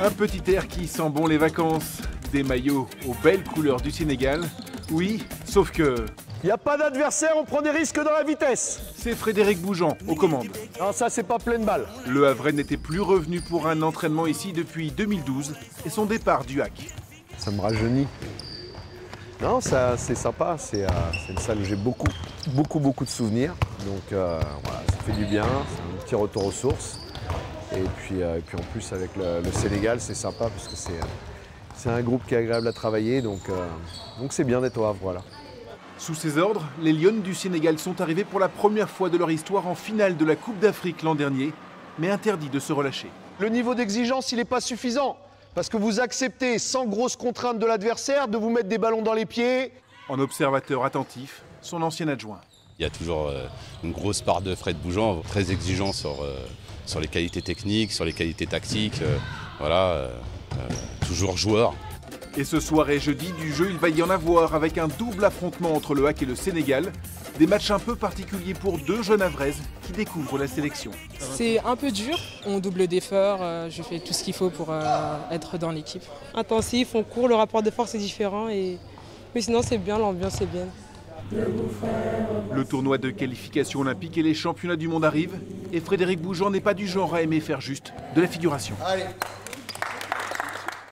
Un petit air qui sent bon les vacances, des maillots aux belles couleurs du Sénégal. Oui, sauf que... Il n'y a pas d'adversaire, on prend des risques dans la vitesse. C'est Frédéric Bougeant aux commandes. Non, ça c'est pas pleine balle. Le Havre n'était plus revenu pour un entraînement ici depuis 2012 et son départ du HAC. Ça me rajeunit. Non, ça c'est sympa, c'est une salle où j'ai beaucoup de souvenirs. Donc voilà, ça fait du bien, c'est un petit retour aux sources. Et puis en plus avec le Sénégal, c'est sympa parce que c'est un groupe qui est agréable à travailler. Donc c'est bien d'être au Havre, voilà. Sous ses ordres, les Lyonnes du Sénégal sont arrivés pour la première fois de leur histoire en finale de la Coupe d'Afrique l'an dernier, mais interdit de se relâcher. Le niveau d'exigence, il n'est pas suffisant, parce que vous acceptez, sans grosse contrainte de l'adversaire, de vous mettre des ballons dans les pieds. En observateur attentif, son ancien adjoint. Il y a toujours une grosse part de Fred Bougeant, très exigeant sur les qualités techniques, sur les qualités tactiques, toujours joueur. Et ce soir et jeudi, du jeu, il va y en avoir avec un double affrontement entre le HAC et le Sénégal. Des matchs un peu particuliers pour deux jeunes Havraises qui découvrent la sélection. C'est un peu dur, on double d'efforts, je fais tout ce qu'il faut pour être dans l'équipe. Intensif, on court, le rapport de force est différent, mais sinon c'est bien, l'ambiance est bien. Le tournoi de qualification olympique et les championnats du monde arrivent et Frédéric Bougeant n'est pas du genre à aimer faire juste de la figuration. Allez.